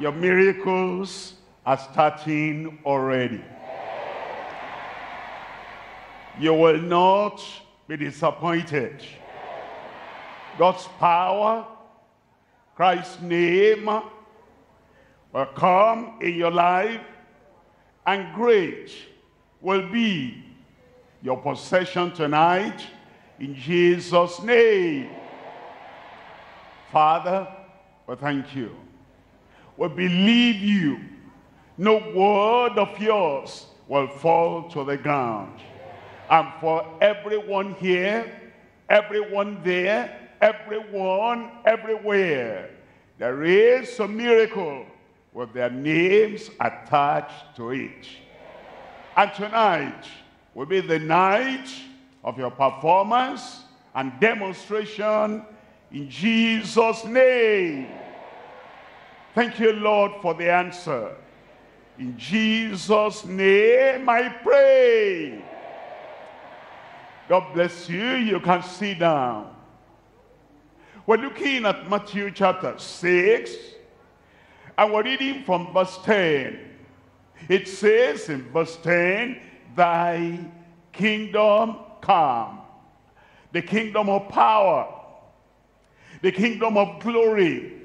Your miracles are starting already. You will not be disappointed. God's power, Christ's name will come in your life, and great will be your possession tonight in Jesus' name. Father, we thank you. We believe you. No word of yours will fall to the ground. And for everyone here, everyone there, everyone everywhere, there is a miracle with their names attached to it. And tonight will be the night of your performance and demonstration in Jesus' name. Thank you, Lord, for the answer. In Jesus' name I pray. God bless you. You can sit down. We're looking at Matthew chapter 6, and we're reading from verse 10. It says in verse 10, thy kingdom come. The kingdom of power, the kingdom of glory,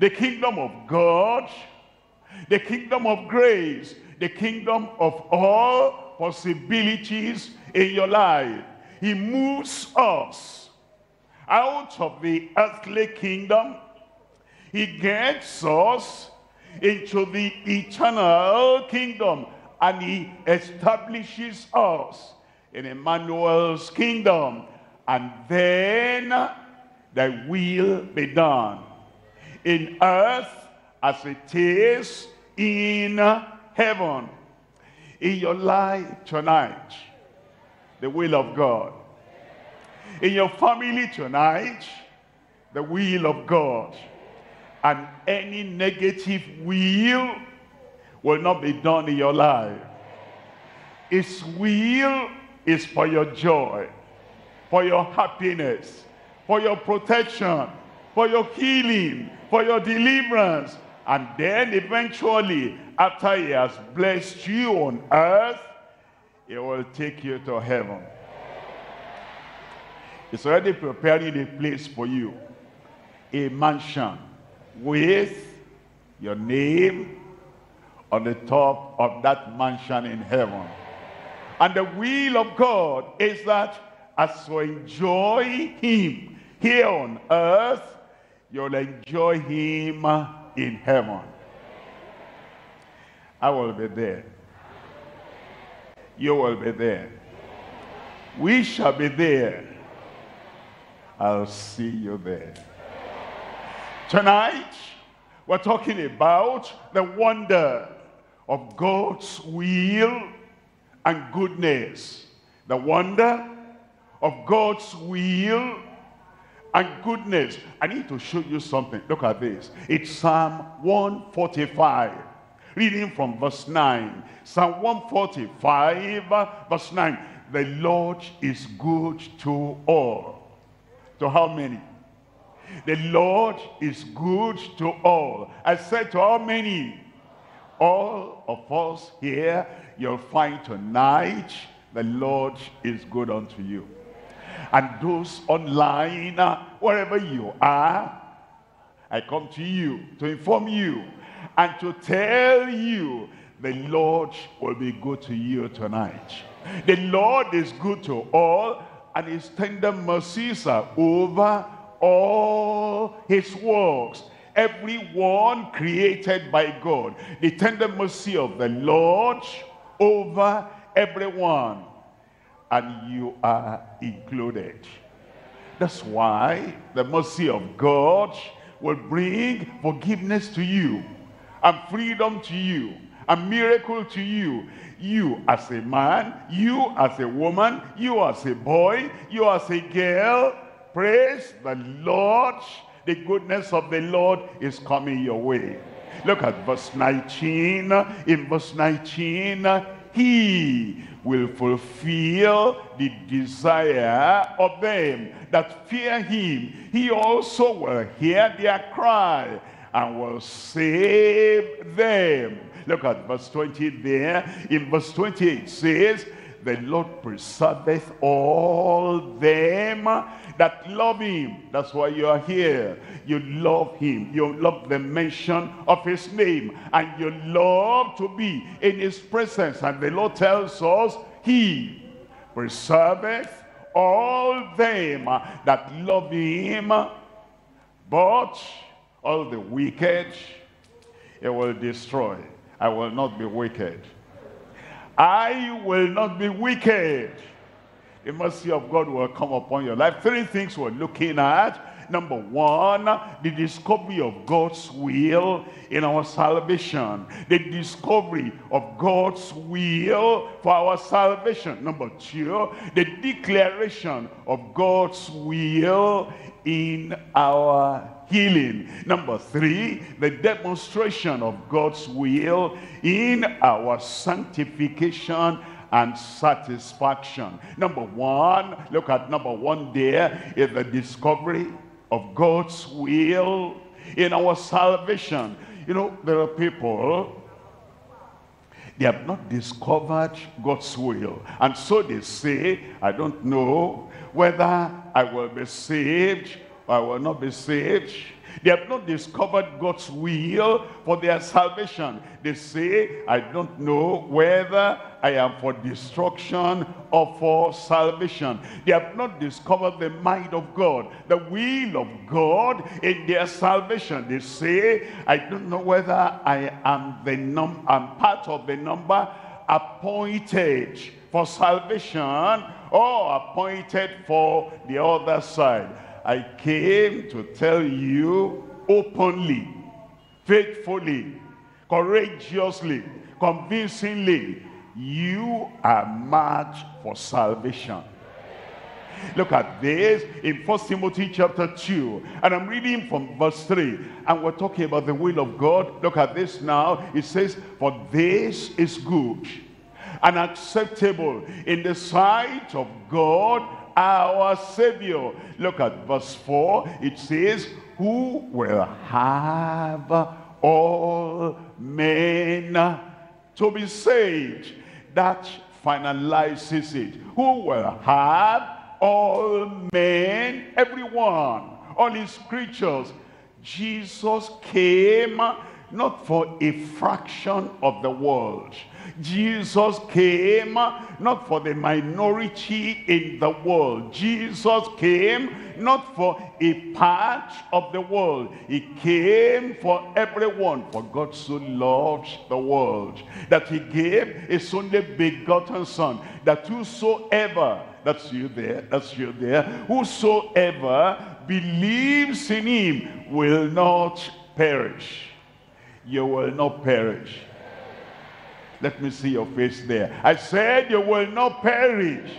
the kingdom of God, the kingdom of grace, the kingdom of all possibilities in your life. He moves us out of the earthly kingdom. He gets us into the eternal kingdom, and he establishes us in Emmanuel's kingdom. And then thy will be done in earth as it is in heaven. In your life tonight, the will of God. In your family tonight, the will of God. And any negative will not be done in your life. His will is for your joy, for your happiness, for your protection, for your healing, for your deliverance. And then eventually, after he has blessed you on earth, it will take you to heaven. It's already preparing a place for you, a mansion with your name on the top of that mansion in heaven. And the will of God is that as you enjoy him here on earth, you'll enjoy him in heaven. I will be there. You will be there. We shall be there. I'll see you there. Tonight, we're talking about the wonder of God's will and goodness. The wonder of God's will and goodness. I need to show you something. Look at this. It's Psalm 145. Reading from verse 9. Psalm 145 verse 9. The Lord is good to all. To how many? The Lord is good to all. I said to how many? All of us here, you'll find tonight the Lord is good unto you. And those online, wherever you are, I come to you to inform you and to tell you the Lord will be good to you tonight. The Lord is good to all, and his tender mercies are over all his works. Everyone created by God. The tender mercy of the Lord over everyone. And you are included. That's why the mercy of God will bring forgiveness to you, and freedom to you, a miracle to you. You as a man, you as a woman, you as a boy, you as a girl, praise the Lord. The goodness of the Lord is coming your way. Look at verse 19. In verse 19, he will fulfill the desire of them that fear him. He also will hear their cry and will save them. Look at verse 20 there. In verse 20 it says, the Lord preserveth all them that love him. That's why you are here. You love him. You love the mention of his name. And you love to be in his presence. And the Lord tells us, he preserveth all them that love him. But all the wicked he will destroy. I will not be wicked. I will not be wicked. The mercy of God will come upon your life. Three things we're looking at. Number one, the discovery of God's will in our salvation. The discovery of God's will for our salvation. Number two, the declaration of God's will in our healing. Number three, the demonstration of God's will in our sanctification and satisfaction. Number one, look at number one there, is the discovery of God's will in our salvation. You know, there are people, they have not discovered God's will. And so they say, I don't know whether I will be saved, I will not be saved. They have not discovered God's will for their salvation. They say, I don't know whether I am for destruction or for salvation. They have not discovered the mind of God, the will of God in their salvation. They say, I don't know whether I am I'm part of the number appointed for salvation or appointed for the other side. I came to tell you openly, faithfully, courageously, convincingly, you are marked for salvation. Look at this in 1 Timothy chapter 2, and I'm reading from verse 3, and we're talking about the will of God. Look at this now. It says, for this is good and acceptable in the sight of God our Savior. Look at verse 4. It says, who will have all men to be saved? That finalizes it. Who will have all men, everyone, all his creatures? Jesus came not for a fraction of the world. Jesus came not for the minority in the world. Jesus came not for a part of the world. He came for everyone. For God so loved the world that he gave his only begotten Son, that whosoever, that's you there, whosoever believes in him will not perish. You will not perish. Let me see your face there. I said you will not perish.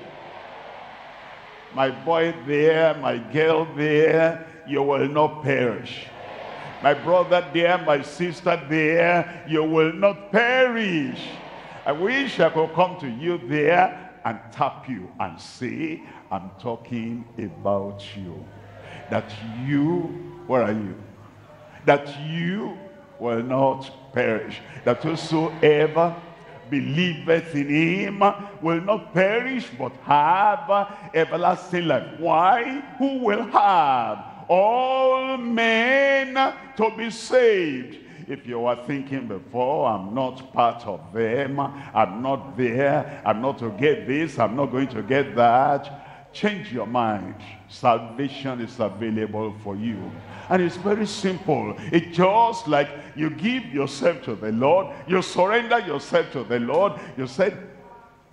My boy there, my girl there, you will not perish. My brother there, my sister there, you will not perish. I wish I could come to you there and tap you and say, I'm talking about you. That you, where are you? That you will not perish. That whosoever believeth in him will not perish, but have everlasting life. Why? Who will have all men to be saved? If you are thinking before, I'm not part of them, I'm not there, I'm not to get this, I'm not going to get that, change your mind. Salvation is available for you. And it's very simple. It's just like you give yourself to the Lord. You surrender yourself to the Lord. You said,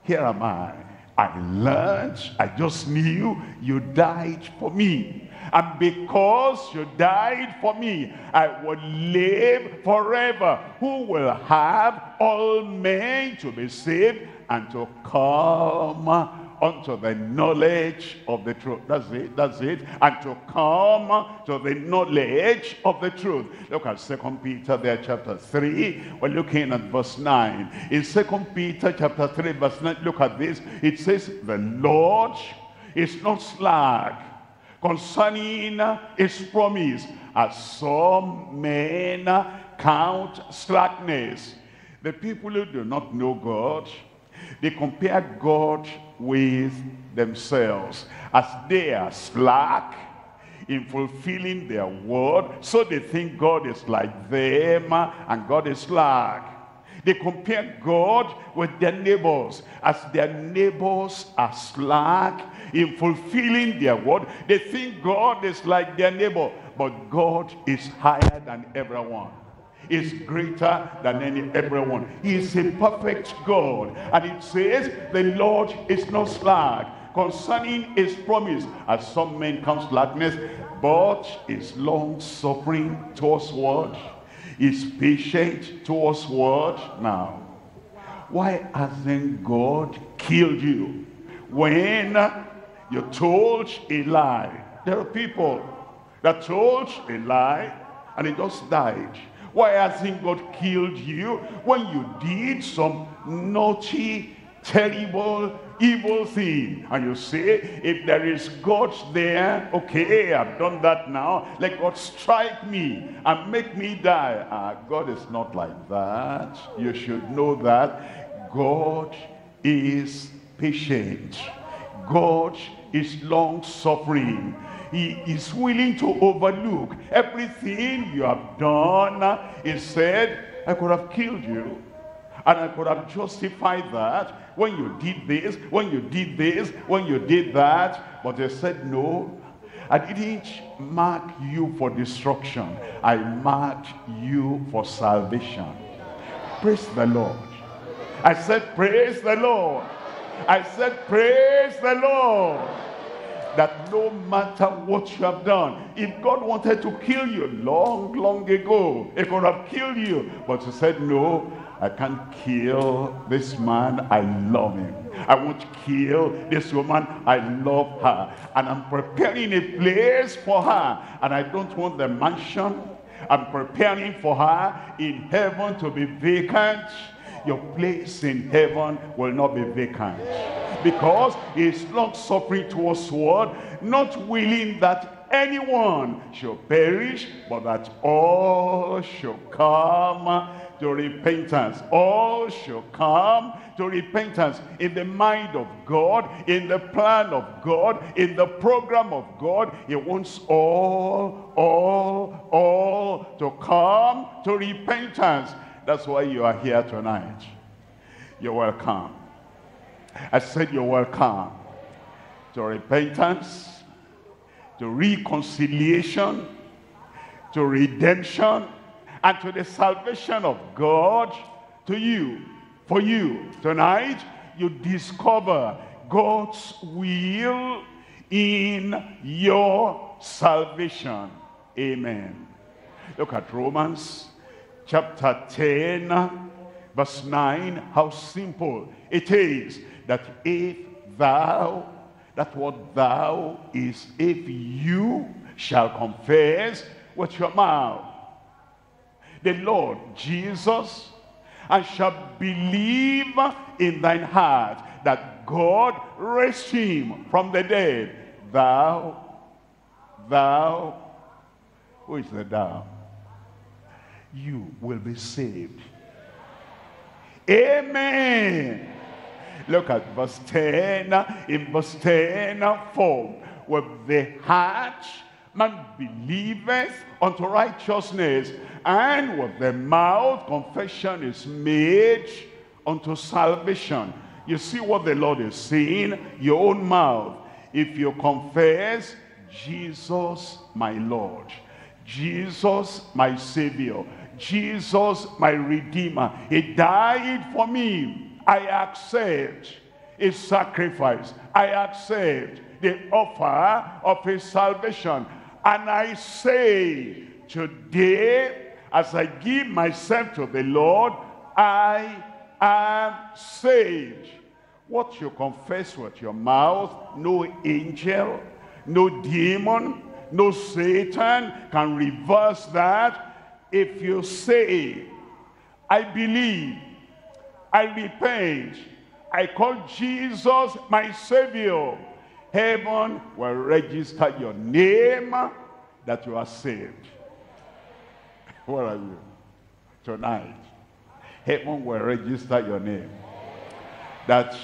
here am I. I learned. I just knew you died for me. And because you died for me, I will live forever. Who will have all men to be saved and to come unto the knowledge of the truth. That's it, that's it. And to come to the knowledge of the truth. Look at 2 Peter there, chapter 3. We're looking at verse 9. In 2 Peter chapter 3, verse 9, look at this. It says, the Lord is not slack concerning his promise, as some men count slackness. The people who do not know God, they compare God with themselves. As they are slack in fulfilling their word, so they think God is like them and God is slack. They compare God with their neighbors. As their neighbors are slack in fulfilling their word, they think God is like their neighbor. But God is higher than everyone, is greater than everyone. He is a perfect God. And it says, the Lord is not slack concerning his promise, as some men count slackness, but is long-suffering towards what? Is patient towards what? Now, why hasn't God killed you when you told a lie? There are people that told a lie and they just died. Why hasn't God killed you when you did some naughty, terrible, evil thing? And you say, if there is God there, okay, I've done that now. Let God strike me and make me die. God is not like that. You should know that. God is patient. God is long-suffering. He is willing to overlook everything you have done. He said, I could have killed you, and I could have justified that when you did this, when you did this, when you did that. But they said, no, I didn't mark you for destruction. I marked you for salvation. Praise the Lord. I said, praise the Lord. I said, praise the Lord. That no matter what you have done, if God wanted to kill you long, long ago, he could have killed you. But he said, no, I can't kill this man. I love him. I won't kill this woman. I love her. And I'm preparing a place for her. And I don't want the mansion I'm preparing for her in heaven to be vacant. Your place in heaven will not be vacant, because he is long-suffering towards what? Not willing that anyone should perish, but that all should come to repentance. All should come to repentance. In the mind of God, in the plan of God, in the program of God, he wants all to come to repentance. That's why you are here tonight. You're welcome. I said you're welcome to repentance, to reconciliation, to redemption, and to the salvation of God to you, for you. Tonight, you discover God's will in your salvation. Amen. Look at Romans chapter 10, verse 9, how simple it is. That if thou, that what thou is, if you shall confess with your mouth the Lord Jesus, and shall believe in thine heart that God raised him from the dead, thou, who is the thou? You will be saved. Amen. Look at verse 10. In verse 10, for with the heart man believeth unto righteousness, and with the mouth confession is made unto salvation. You see what the Lord is saying? Your own mouth. If you confess Jesus my Lord, Jesus my Savior, Jesus my Redeemer, he died for me, I accept his sacrifice, I accept the offer of his salvation, and I say today, as I give myself to the Lord, I am saved. What you confess with your mouth, no angel, no demon, no Satan can reverse that. If you say, I believe, I repent, I call Jesus my Savior, heaven will register your name that you are saved. Where are you tonight? Heaven will register your name. That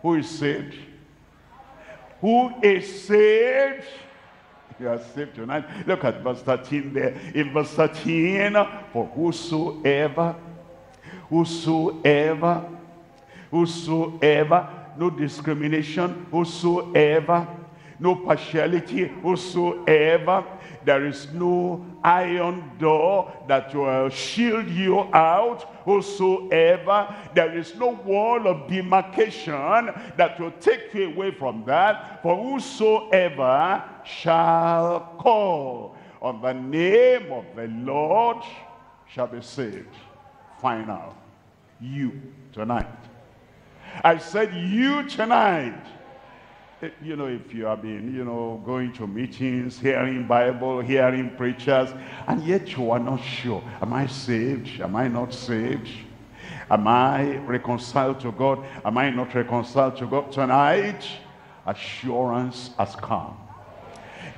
who is saved? Who is saved? You are saved tonight. Look at verse 13 there. In verse 13, for whosoever, no discrimination, whosoever, no partiality, whosoever. There is no iron door that will shield you out, whosoever. There is no wall of demarcation that will take you away from that. For whosoever shall call on the name of the Lord shall be saved. Final. You tonight. I said you tonight. You know, if you have been, going to meetings, hearing Bible, hearing preachers, and yet you are not sure, am I saved? Am I not saved? Am I reconciled to God? Am I not reconciled to God? Tonight, assurance has come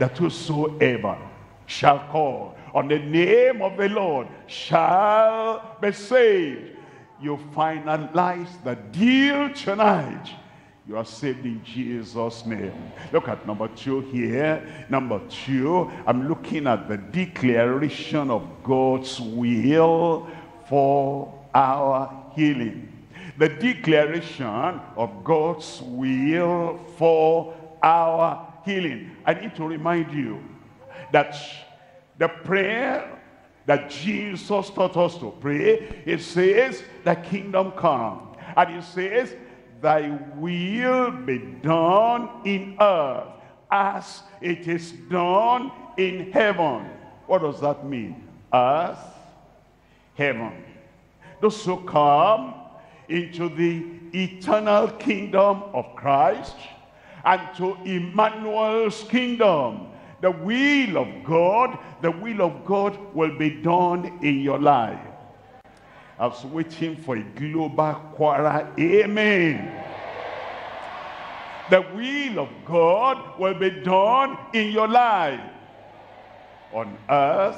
that whosoever shall call on the name of the Lord shall be saved. You finalize the deal tonight. You are saved in Jesus' name. Look at number 2 here. Number 2, I'm looking at the declaration of God's will for our healing. The declaration of God's will for our healing. I need to remind you that the prayer that Jesus taught us to pray, it says, thy kingdom come. And it says, thy will be done in earth as it is done in heaven. What does that mean? Earth, heaven. Those who come into the eternal kingdom of Christ and to Emmanuel's kingdom, the will of God, will be done in your life. I was waiting for a global choir. Amen. The will of God will be done in your life. On earth,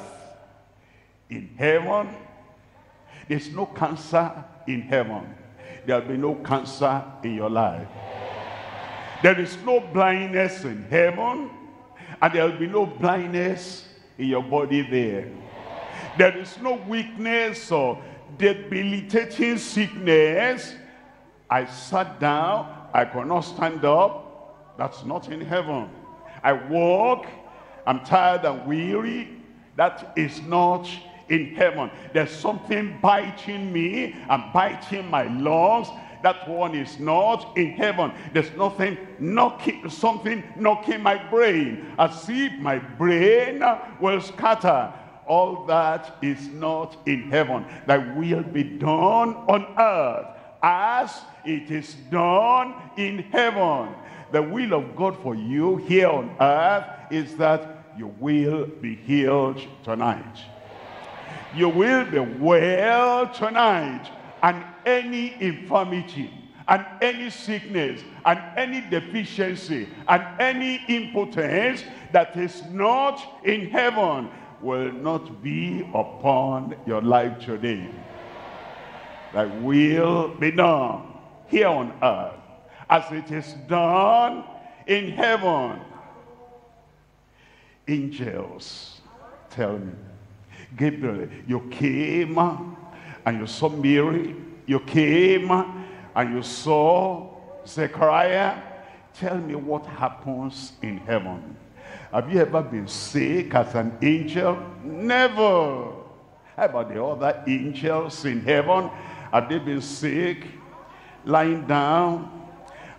in heaven. There's no cancer in heaven. There'll be no cancer in your life. There is no blindness in heaven. And there'll be no blindness in your body there. There is no weakness or debilitating sickness. I sat down, I could not stand up. That's not in heaven. I walk, I'm tired and weary. That is not in heaven. There's something biting me, I'm biting my lungs. That one is not in heaven. There's nothing knocking, something knocking my brain, as if my brain will scatter. All that is not in heaven. Thy will be done on earth as it is done in heaven. The will of God for you here on earth is that you will be healed tonight. You will be well tonight. And any infirmity, and any sickness, and any deficiency, and any impotence that is not in heaven will not be upon your life today. Thy will be done here on earth as it is done in heaven. Angels, tell me, Gabriel, you came and you saw Mary, you came and you saw Zechariah. Tell me what happens in heaven. Have you ever been sick as an angel? Never. How about the other angels in heaven? Have they been sick, lying down,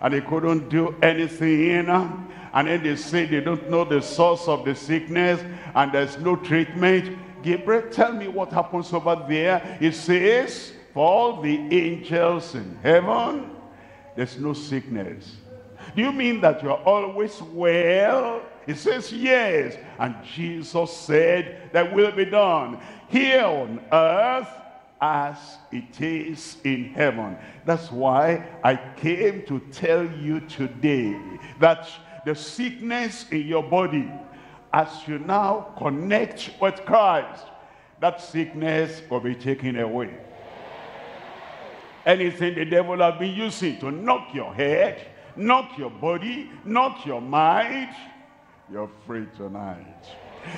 and they couldn't do anything? And then they say they don't know the source of the sickness, and there's no treatment. Gabriel, tell me what happens over there. It says, for all the angels in heaven, there's no sickness. Do you mean that you're always well? It says yes. And Jesus said, that will be done here on earth as it is in heaven. That's why I came to tell you today that the sickness in your body, as you now connect with Christ, that sickness will be taken away. Anything the devil has been using to knock your head, knock your body, knock your mind, you're free tonight.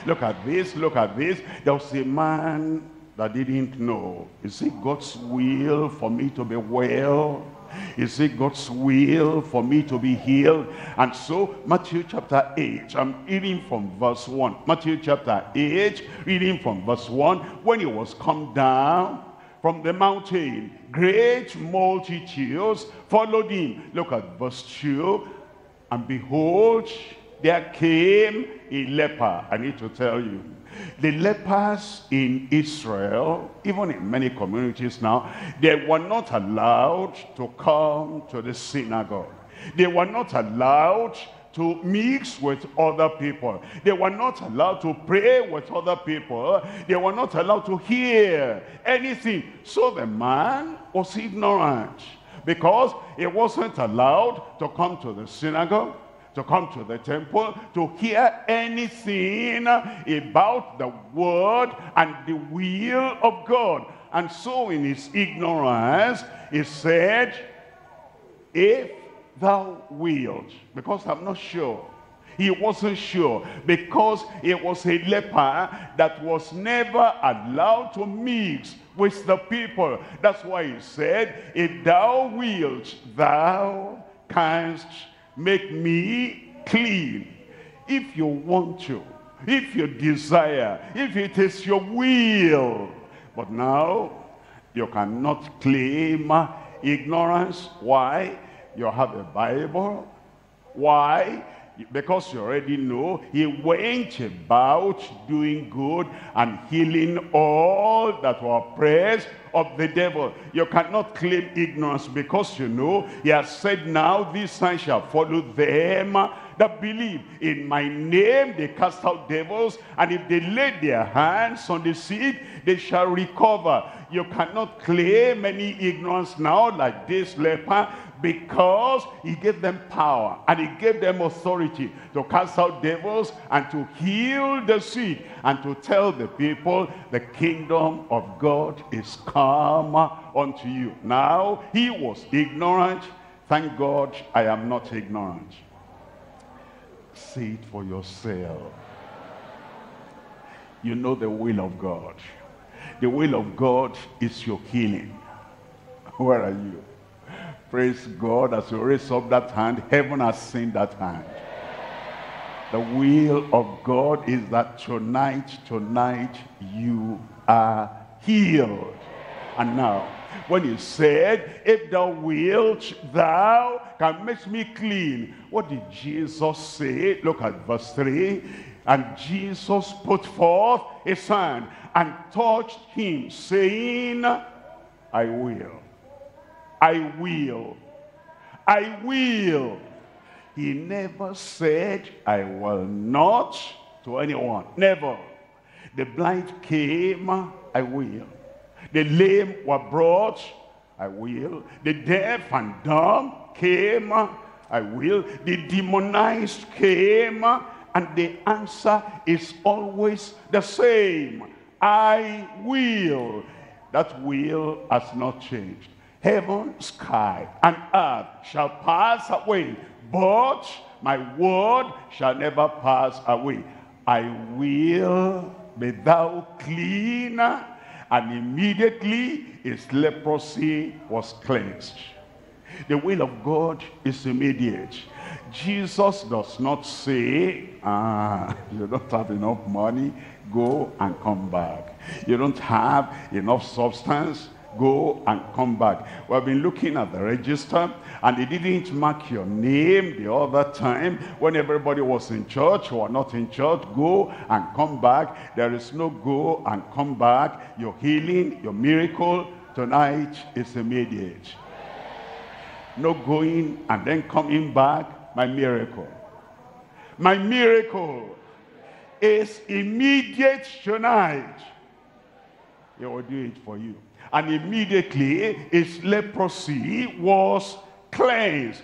Look at this, look at this. There was a man that didn't know. Is it God's will for me to be well? Is it God's will for me to be healed? And so Matthew chapter 8, I'm reading from verse 1. Matthew chapter 8, reading from verse 1. When he was come down from the mountain, great multitudes followed him. Look at verse 2. And behold, there came a leper. I need to tell you, the lepers in Israel, even in many communities now, they were not allowed to come to the synagogue. They were not allowed to mix with other people. They were not allowed to pray with other people. They were not allowed to hear anything. So the man was ignorant because he wasn't allowed to come to the synagogue, to come to the temple, to hear anything about the word and the will of God. And so in his ignorance, he said, if thou wilt, because I'm not sure. He wasn't sure because it was a leper that was never allowed to mix with the people. That's why he said, if thou wilt, thou canst make me clean. If you want to, if you desire, if it is your will. But now you cannot claim ignorance. Why? You have a Bible. Why? Because you already know he went about doing good and healing all that were oppressed of the devil. You cannot claim ignorance because you know he has said, now these signs shall follow them that believe. In my name they cast out devils, and if they lay their hands on the sick, they shall recover. You cannot claim any ignorance now like this leper, because he gave them power and he gave them authority to cast out devils and to heal the sick and to tell the people the kingdom of God is come unto you. Now he was ignorant. Thank God I am not ignorant. See it for yourself. You know the will of God. The will of God is your healing. Where are you? Praise God, as you raise up that hand, heaven has seen that hand. The will of God is that tonight, you are healed. And now, when he said, if thou wilt, thou can make me clean, what did Jesus say? Look at verse 3. And Jesus put forth his hand and touched him, saying, I will. I will. I will. He never said, I will not, to anyone. Never. The blind came, I will. The lame were brought, I will. The deaf and dumb came, I will. The demonized came, and the answer is always the same. I will. That will has not changed. Heaven, sky, and earth shall pass away, but my word shall never pass away. I will be thou clean. And immediately his leprosy was cleansed. The will of God is immediate. Jesus does not say, you don't have enough money, go and come back. You don't have enough substance, go and come back. We have been looking at the register, and they didn't mark your name the other time when everybody was in church or not in church. Go and come back. There is no go and come back. Your healing, your miracle tonight is immediate. No going and then coming back. My miracle. My miracle is immediate tonight. He will do it for you. And immediately his leprosy was cleansed.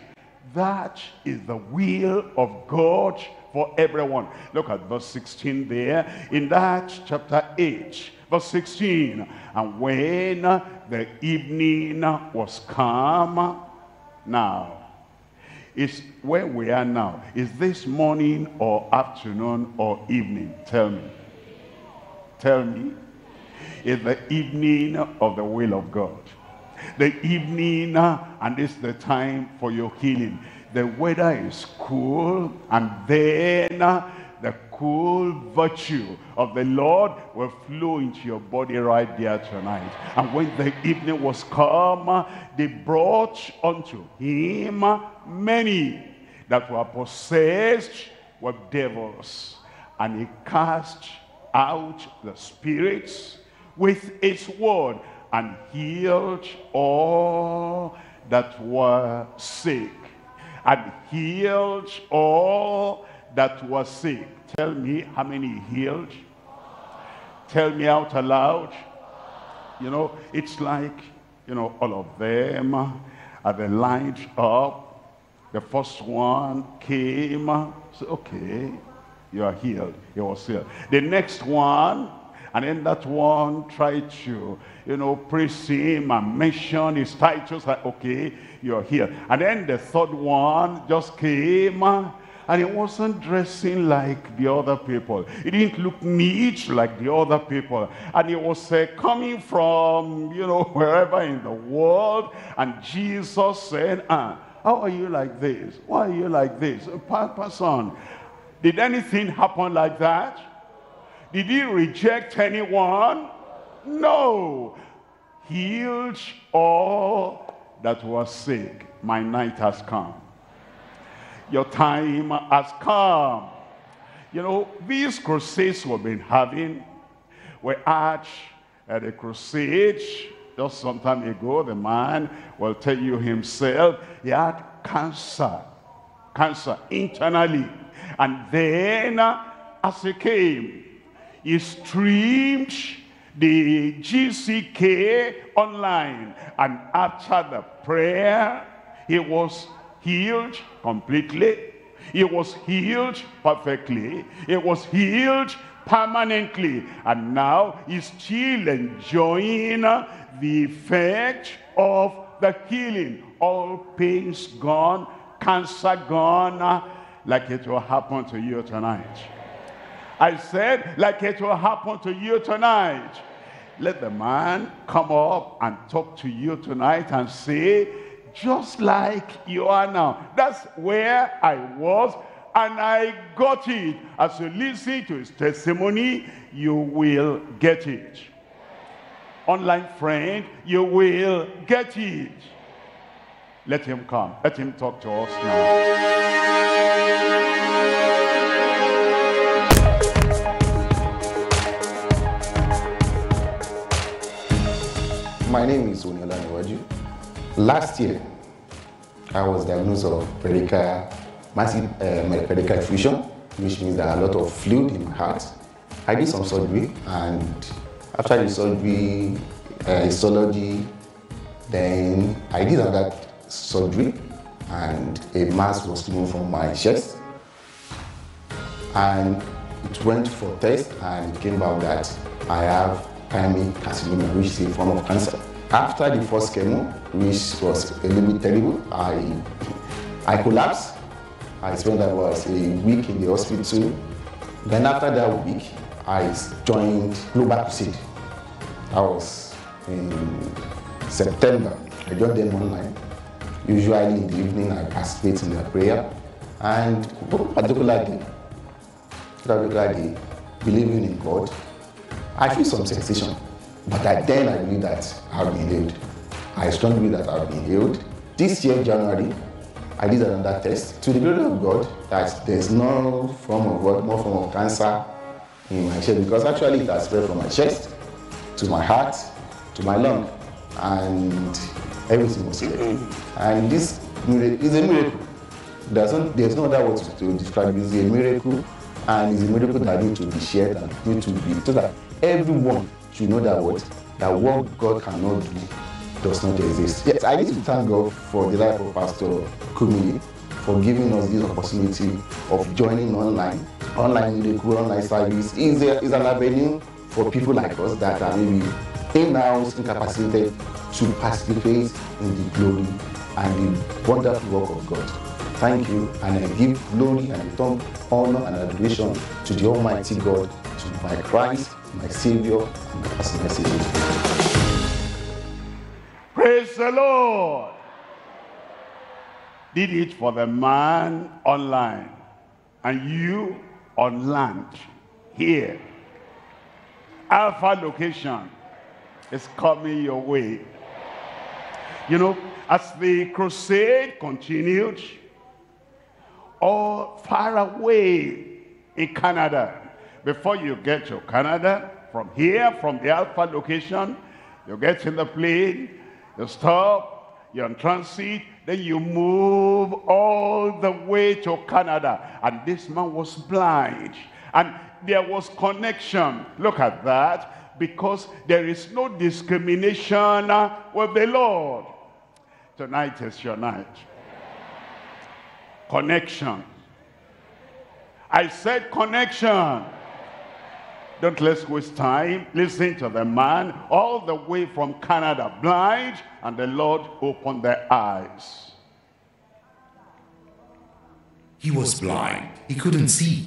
That is the will of God for everyone. Look at verse 16 there. In that chapter 8, verse 16. And when the evening was come, now. It's where we are now. Is this morning or afternoon or evening? Tell me. Tell me. It's the evening of the will of God. The evening, and it's the time for your healing. The weather is cool, and then the cool virtue of the Lord will flow into your body right there tonight. And when the evening was come, they brought unto him many that were possessed with devils, and he cast out the spirits with his word, and healed all that were sick. And healed all that were sick. Tell me how many healed. Tell me out aloud. You know, it's like, you know, all of them are they lined up. The first one came. So, okay, you are healed. He was healed. The next one. And then that one tried to, you know, praise him and mention his titles. Like, okay, you're here. And then the third one just came, and he wasn't dressing like the other people. He didn't look neat like the other people. And he was coming from, you know, wherever in the world. And Jesus said, how are you like this? Why are you like this? Person, did anything happen like that? Did he reject anyone? No. Healed all that was sick. My night has come. Your time has come. You know, these crusades we've been having, we had at a crusade just some time ago. The man will tell you himself, he had cancer. Cancer internally. And then as he came, he streamed the GCK online. And after the prayer, he was healed completely. He was healed perfectly. He was healed permanently. And now he's still enjoying the effect of the healing. All pains gone, cancer gone, like it will happen to you tonight. I said, like it will happen to you tonight. Let the man come up and talk to you tonight and say, just like you are now. That's where I was, and I got it. As you listen to his testimony, you will get it. Online friend, you will get it. Let him come. Let him talk to us now. My name is Oniola Niwaju. Last year, I was diagnosed with massive pericardial effusion, which means that a lot of fluid in my heart. I did some surgery, and after the surgery, histology, then I did another surgery, and a mass was removed from my chest. And it went for test, and it came out that I have carcinoma, which is a form of cancer. After the first chemo, which was a little bit terrible, I collapsed. I spent about a week in the hospital. Then after that week, I joined Global Crusade. I was in September. I joined them online. Usually in the evening, I participate in their prayer. And particularly believing in God, I feel some sensation, but then I knew that I'll be healed. I strongly believe that I'll be healed. This year, January, I did another test to the glory of God that there's no form of cancer in my chest, because actually it has spread from my chest to my heart to my lung, and everything was healed. And this is a miracle. There's no other word to describe it. It's a miracle, and it's a miracle that needs to be shared and needs to be so that everyone should know that what God cannot do does not exist. Yes, I need to thank God for the life of Pastor Kumuyi. for giving us this opportunity of joining online media group, online service. Is an avenue for people like us that are maybe in-house incapacitated to participate in the glory and the wonderful work of God. Thank you, and I give glory and return honor and adoration to the Almighty God, to my Christ, my Savior, and my personal Savior. Praise the Lord! Did it for the man online, and you on land here. Alpha location is coming your way. You know, as the crusade continued, all far away in Canada, before you get to Canada, from here, from the Alpha location, you get in the plane, you stop, you're in transit, then you move all the way to Canada. And this man was blind, and there was connection. Look at that, because there is no discrimination with the Lord. Tonight is your night. Connection. I said connection. Don't let's waste time. Listen to the man all the way from Canada, blind, and the Lord opened their eyes. He was blind. He couldn't see.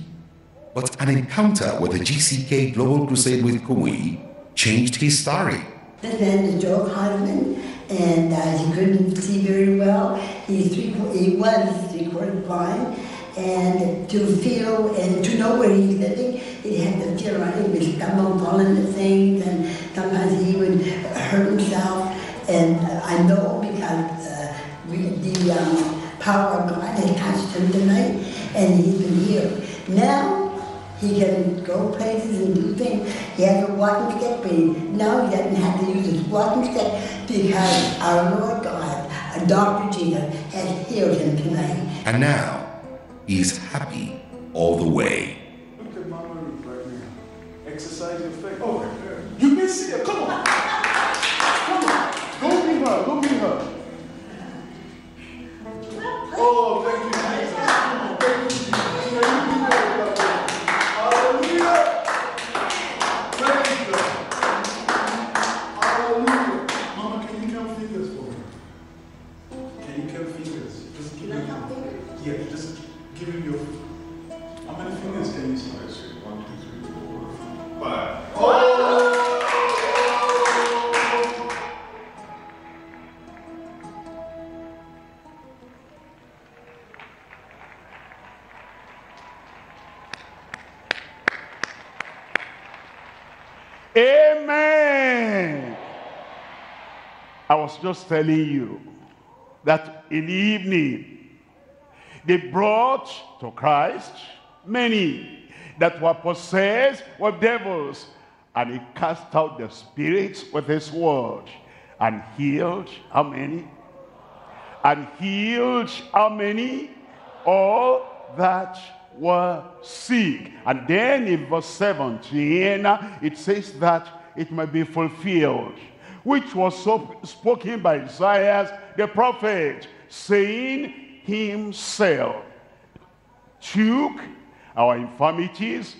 But an encounter with the GCK Global Crusade with Kumuyi changed his story. And then the dog Hahnemann, and he couldn't see very well. He was three-quarters blind, and to feel and to know where he's living, he had the fear on him. He would stumble on the things, and sometimes he would hurt himself. And I know because the power of God had touched him tonight, and he's been healed. Now he can go places and do things. He has a walking stick, but now he doesn't have to use his walking stick because our Lord God, Dr. Jesus, has healed him tonight. And now he's happy all the way. Look at my room right now. Exercise your faith. Oh, yeah. You can see her. Come on. Come on. Go be her. Go be her. Oh, thank you, Jesus. Thank you, Jesus. Thank you. I was just telling you that in the evening they brought to Christ many that were possessed with devils, and he cast out the spirits with his word and healed how many? And healed how many? All that were sick. And then in verse 17 it says that it might be fulfilled which was so spoken by Isaiah the prophet, saying, himself took our infirmities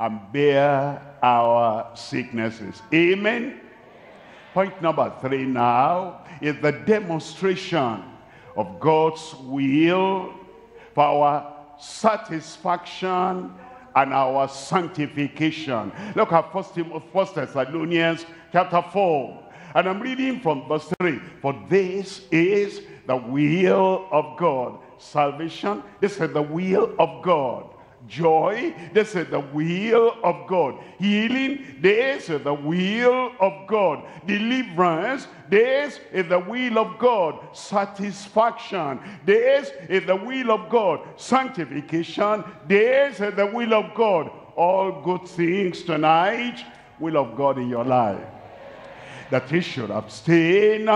and bare our sicknesses. Amen. Point number 3 now is the demonstration of God's will for our satisfaction and our sanctification. Look at 1 Thessalonians chapter 4. And I'm reading from verse 3. For this is the will of God. Salvation, this is the will of God. Joy, this is the will of God. Healing, this is the will of God. Deliverance, this is the will of God. Satisfaction, this is the will of God. Sanctification, this is the will of God. All good things tonight, will of God in your life. That he should abstain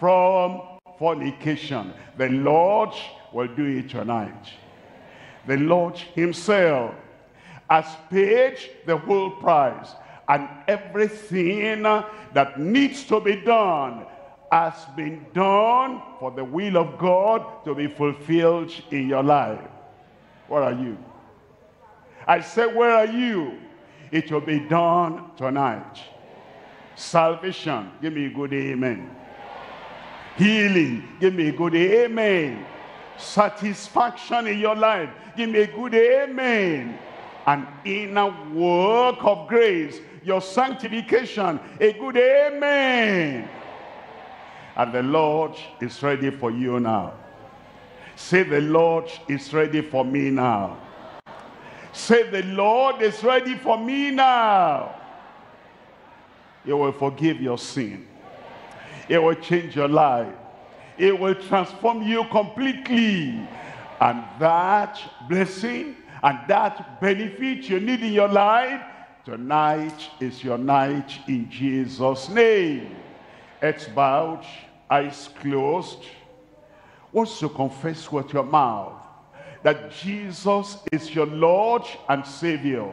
from fornication. The Lord will do it tonight. The Lord himself has paid the whole price, and everything that needs to be done has been done for the will of God to be fulfilled in your life. Where are you? I said, where are you? It will be done tonight. Salvation, give me a good amen. Healing, give me a good amen. Satisfaction in your life, give me a good amen. An inner work of grace, your sanctification, a good amen. And the Lord is ready for you now. Say, the Lord is ready for me now. Say, the Lord is ready for me now. He will forgive your sin. It will change your life. It will transform you completely. And that blessing and that benefit you need in your life, tonight is your night in Jesus' name. Heads bowed, eyes closed. Once you confess with your mouth that Jesus is your Lord and Savior,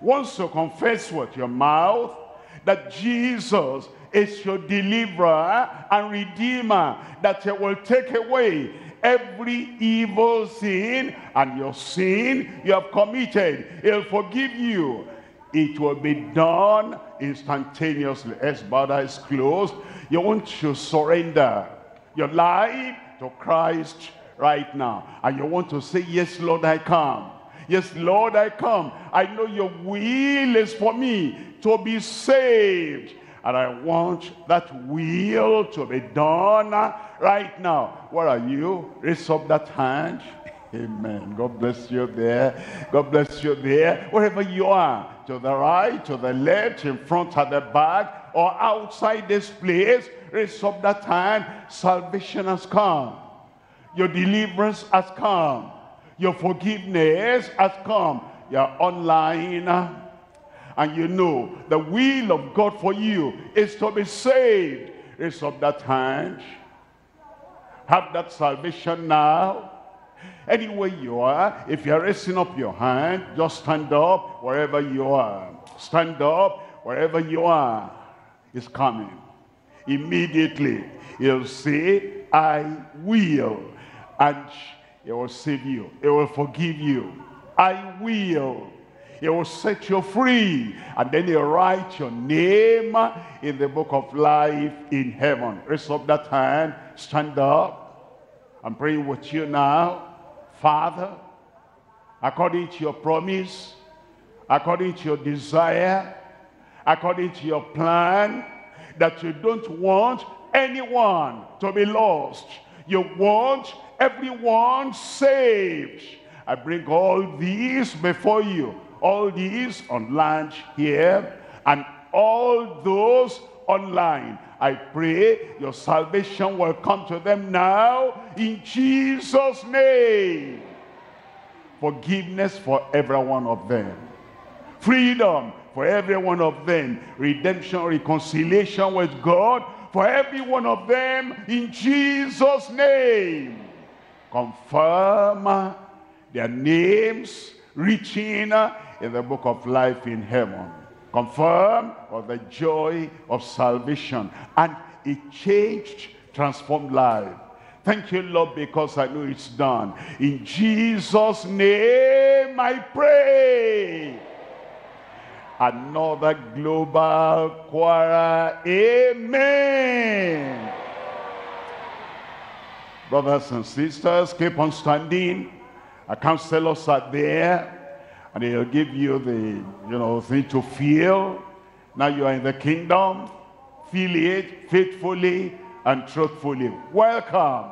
once you confess with your mouth that Jesus is your deliverer and redeemer, that he will take away every evil sin and your sin you have committed, he'll forgive you. It will be done instantaneously. As bad eyes closed, you want to surrender your life to Christ right now, and you want to say, yes Lord, I come. Yes Lord, I come. I know your will is for me to be saved, and I want that will to be done right now. Where are you? Raise up that hand. Amen. God bless you there. God bless you there. Wherever you are, to the right, to the left, in front, at the back, or outside this place, raise up that hand. Salvation has come. Your deliverance has come. Your forgiveness has come. You're online, and you know the will of God for you is to be saved. Raise up that hand. Have that salvation now. Anywhere you are, if you're raising up your hand, just stand up wherever you are. Stand up wherever you are. It's coming. Immediately, he'll say, I will. And he will save you. He will forgive you. I will. He will set you free. And then he'll write your name in the book of life in heaven. Raise up that hand. Stand up. I'm praying with you now. Father, according to your promise, according to your desire, according to your plan, that you don't want anyone to be lost. You want everyone saved. I bring all these before you. All these on land here and all those online. I pray your salvation will come to them now in Jesus' name. Forgiveness for every one of them. Freedom for every one of them. Redemption, reconciliation with God for every one of them in Jesus' name. Confirm their names reaching in the book of life in heaven. Confirm of the joy of salvation and a changed, transformed life. Thank you, Lord, because I know it's done. In Jesus' name I pray. Another global choir, amen. Brothers and sisters, keep on standing. Our counselors are there, and he'll give you the, thing to feel. Now you are in the kingdom. Feel it faithfully and truthfully. Welcome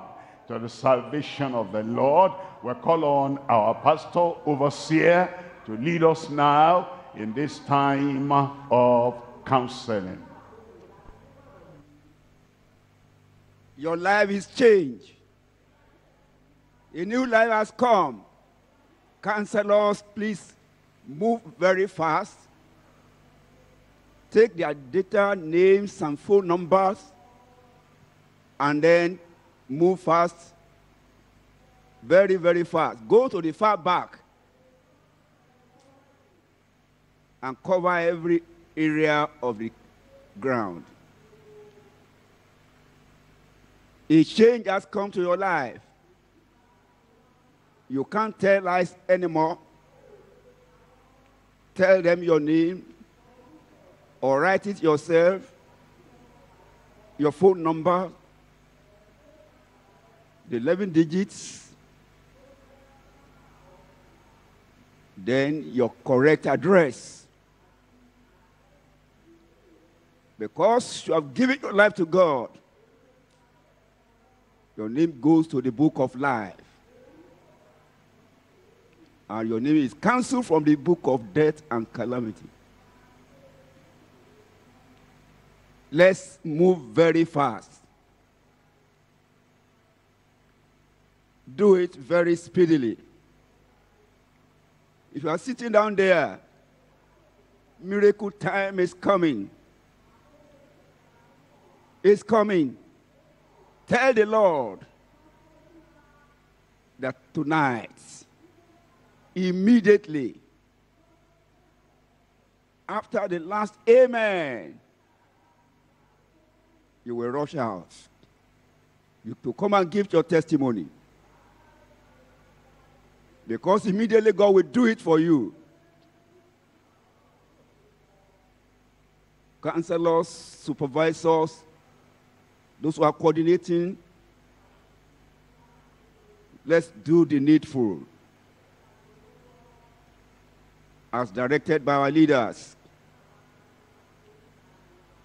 to the salvation of the Lord. We'll call on our pastor, overseer, to lead us now in this time of counseling. Your life is changed. A new life has come. Counselors, please move very fast. Take their data, names, and phone numbers, and then move fast, very, very fast. Go to the far back and cover every area of the ground. A change has come to your life. You can't tell lies anymore. Tell them your name or write it yourself, your phone number, the 11 digits, then your correct address. Because you have given your life to God, your name goes to the book of life. And your name is cancelled from the book of death and calamity. Let's move very fast. Do it very speedily. If you are sitting down there, miracle time is coming. It's coming. Tell the Lord that tonight, immediately, after the last amen, you will rush out. You to come and give your testimony. Because immediately God will do it for you. Counselors, supervisors, those who are coordinating, let's do the needful. As directed by our leaders.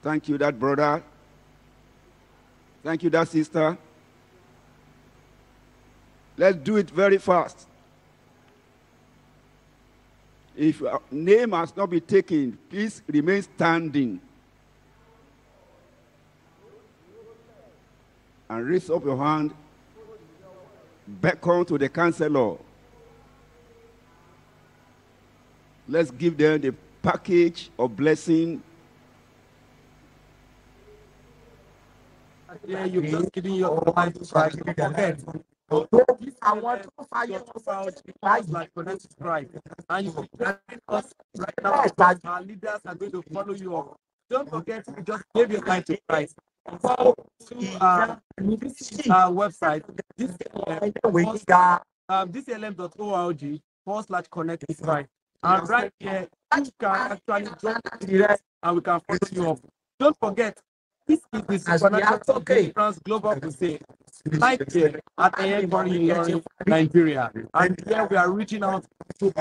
Thank you, that brother. Thank you, that sister. Let's do it very fast. If your name has not been taken, please remain standing. And raise up your hand, beckon to the counselor. Let's give them the package of blessing. Yeah, you're just giving your life to God. I want to find out like connected Christ. And you are us right now that our leaders are going to follow you up. Don't forget to just give your life to Christ. Go to our website, this lm.org/connect is right. And right here, you can actually join the rest and we can follow you up. Don't forget, this is the Supernatural Deliverance Global Crusade. Like here at Ayangori, Nigeria. And here we are reaching out to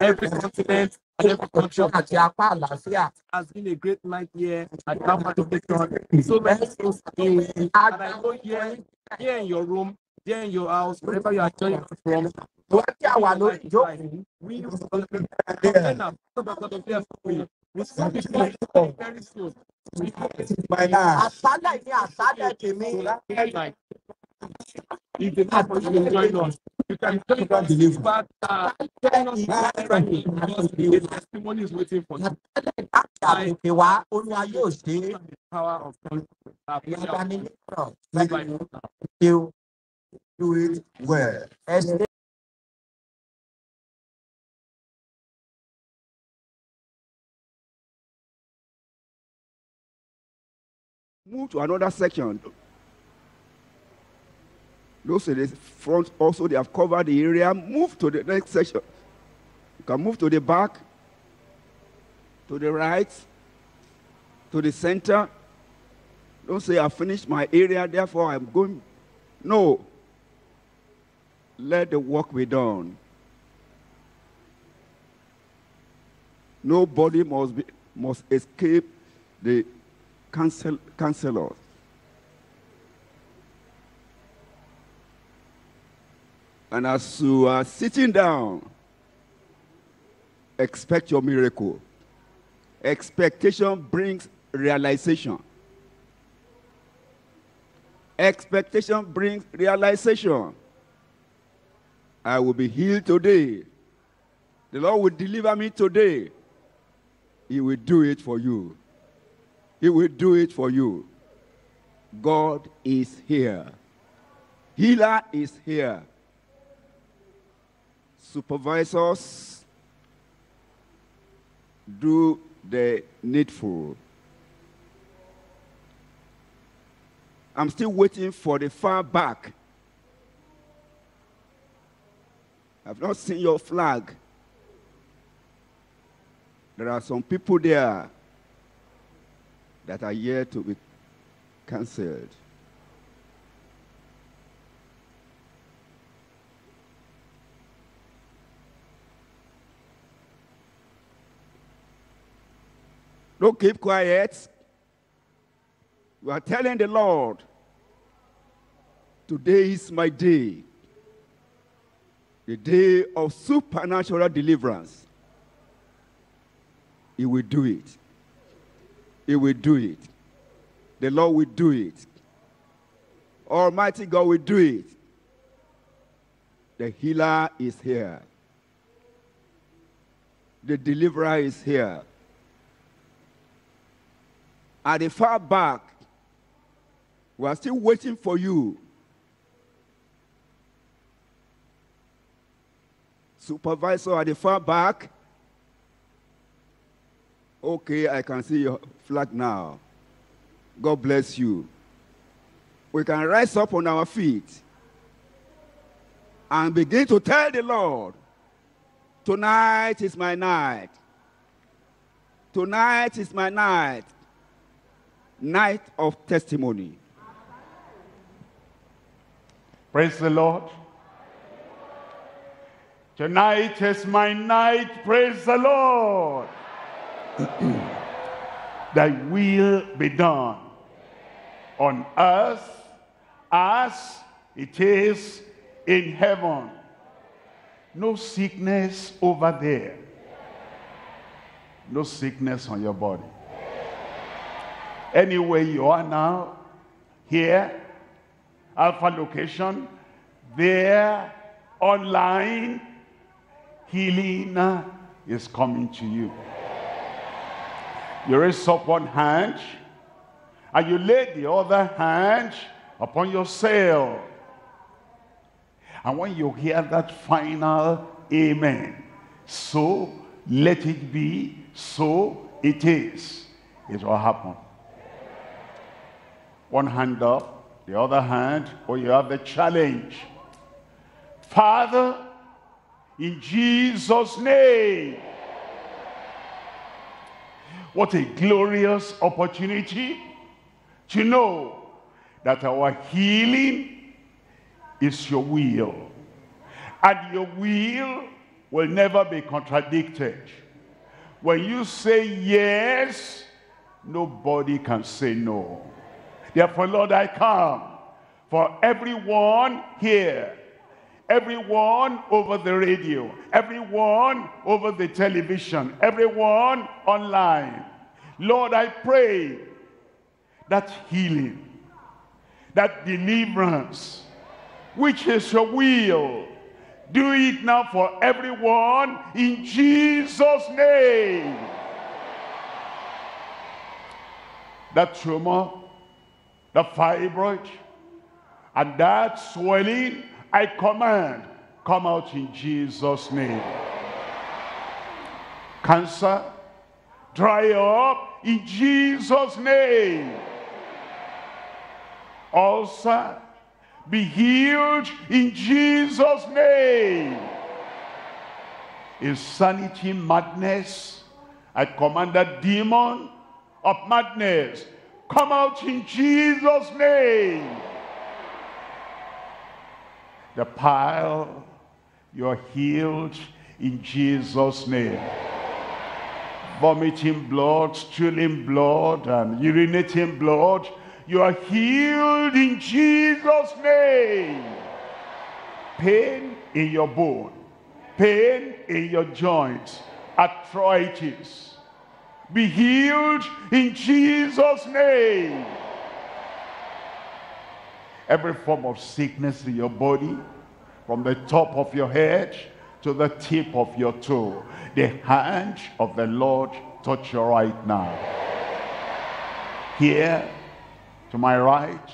every continent and every country. It has been a great night here at Kalmar. So many things in. And I go here in your room, there in your house, wherever you are joining from. You can deliver back. The testimony is waiting for you. The power of God. Do it well. Move to another section. Those in the front also, they have covered the area. Move to the next section. You can move to the back, to the right, to the center. Don't say, I finished my area, therefore I'm going. No. Let the work be done. Nobody must escape the counselor. And as you are sitting down, expect your miracle. Expectation brings realization. Expectation brings realization. I will be healed today. The Lord will deliver me today. He will do it for you. He will do it for you. God is here. Healer is here. Supervisors, do the needful. I'm still waiting for the far back. I've not seen your flag. There are some people there that are yet to be cancelled. Don't keep quiet. You are telling the Lord, today is my day, the day of supernatural deliverance. He will do it. He will do it. The Lord will do it. Almighty God will do it. The healer is here. The deliverer is here. At the far back, we are still waiting for you. Supervisor at the far back. Okay, I can see your flag now. God bless you. We can rise up on our feet and begin to tell the Lord, tonight is my night. Tonight is my night. Night of testimony. Praise the Lord. Tonight is my night. Praise the Lord. Thy will be done on earth as it is in heaven. No sickness over there. No sickness on your body. Anywhere you are now, here, Alpha location, there, online, healing is coming to you. You raise up one hand and you lay the other hand upon yourself. And when you hear that final amen, so let it be, so it is, it will happen. One hand up, the other hand, or you have the challenge. Father, in Jesus' name, what a glorious opportunity to know that our healing is your will. And your will never be contradicted. When you say yes, nobody can say no. Therefore, Lord, I come for everyone here, everyone over the radio, everyone over the television, everyone online. Lord, I pray that healing, that deliverance, which is your will, do it now for everyone in Jesus' name. That tumor, the fibroid, and that swelling, I command, come out in Jesus' name. Cancer, dry up in Jesus' name. Ulcer, be healed in Jesus' name. Insanity, madness, I command that demon of madness, come out in Jesus' name. The pile, you're healed in Jesus' name. Vomiting blood, stooling blood, and urinating blood, you are healed in Jesus' name. Pain in your bone, pain in your joints, arthritis, be healed in Jesus' name. Every form of sickness in your body, from the top of your head to the tip of your toe, the hand of the Lord touch you right now. Here, to my right,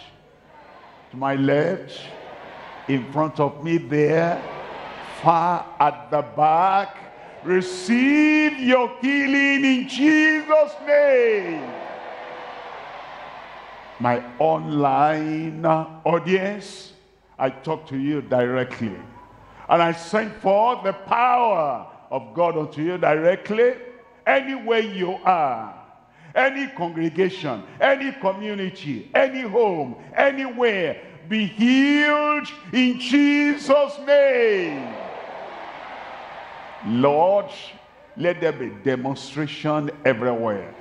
to my left, in front of me there, far at the back, receive your healing in Jesus' name. my online audience, I talk to you directly. And I send forth the power of God unto you directly, anywhere you are, any congregation, any community, any home, anywhere. Be healed in Jesus' name. Lord, let there be demonstration everywhere,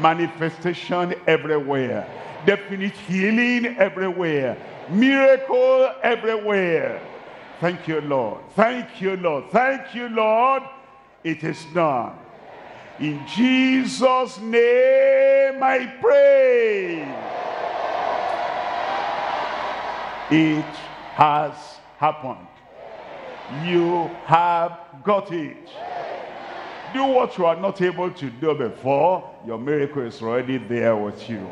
manifestation everywhere, definite healing everywhere, miracle everywhere. Thank you, Lord. Thank you, Lord. Thank you, Lord. It is done. In Jesus' name I pray. It has happened. You have got it. Do what you are not able to do before. Your miracle is already there with you.